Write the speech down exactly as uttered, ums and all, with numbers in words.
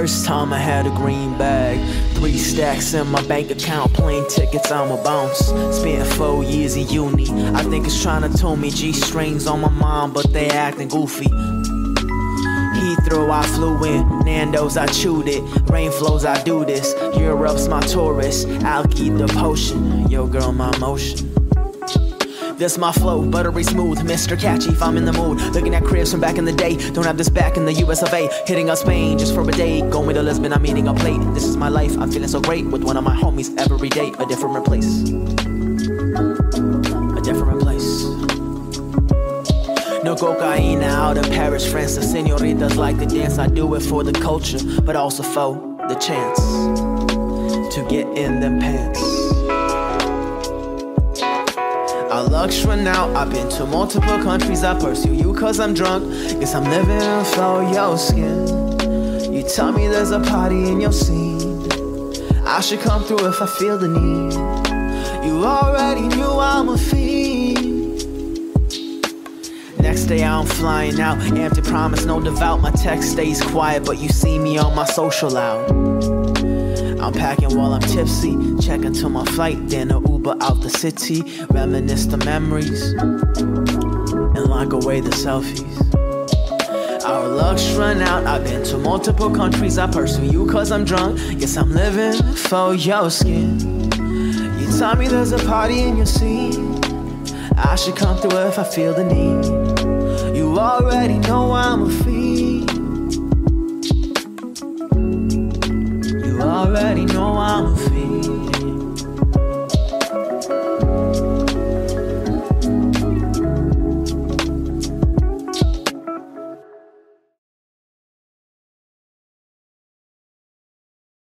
first time I had a green bag. Three stacks in my bank account, plane tickets, I'ma bounce. Spent four years in uni, I think it's trying to tell me G-strings on my mind, but they acting goofy. Heathrow I flew in, Nando's I chewed it, rain flows I do this, Europe's my tourist, I'll keep the potion, yo girl my motion. This my flow, buttery smooth, Mister Catchy if I'm in the mood. Looking at cribs from back in the day, don't have this back in the U S of A. Hitting up Spain just for a day, going to Lisbon, I'm eating a plate. This is my life, I'm feeling so great, with one of my homies every day. A different place, a different place. No cocaine out of Paris, France. The senoritas like to dance, I do it for the culture, but also for the chance to get in them pants. Our luck's run out, I've been to multiple countries, I pursue you cause I'm drunk. Guess I'm living for your skin. You tell me there's a party in your scene, I should come through if I feel the need. You already knew I'm a fiend. Next day I'm flying out, empty promise, no devout. My text stays quiet, but you see me on my social out. I'm packing while I'm tipsy, checking to my flight, then an Uber out the city. Reminisce the memories, and lock away the selfies. Our luck's run out, I've been to multiple countries, I pursue you cause I'm drunk. Guess I'm living for your skin. You tell me there's a party in your scene, I should come through if I feel the need. You already know I'm a fiend. You already know I'm a fiend.